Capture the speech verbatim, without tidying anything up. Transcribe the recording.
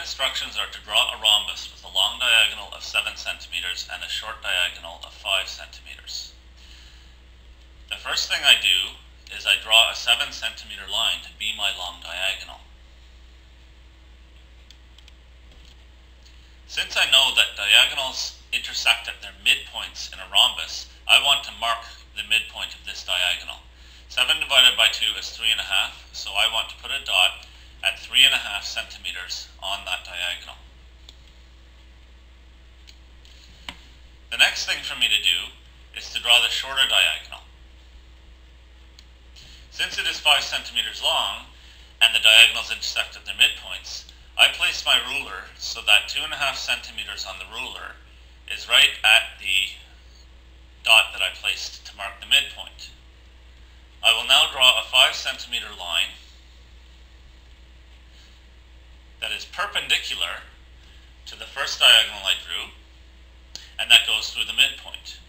instructions are to draw a rhombus with a long diagonal of seven centimeters and a short diagonal of five centimeters. The first thing I do is I draw a seven centimeter line to be my long diagonal. Since I know that diagonals intersect at their midpoints in a rhombus, I want to mark the midpoint of this diagonal. seven divided by two is three and a half, so I want to put a dot at three and a half centimeters on that diagonal. The next thing for me to do is to draw the shorter diagonal. Since it is five centimeters long and the diagonals intersect at their midpoints, I place my ruler so that two and a half centimeters on the ruler is right at the dot that I placed to mark the midpoint. I will now draw a five centimeter line that is perpendicular to the first diagonal I drew, and that goes through the midpoint.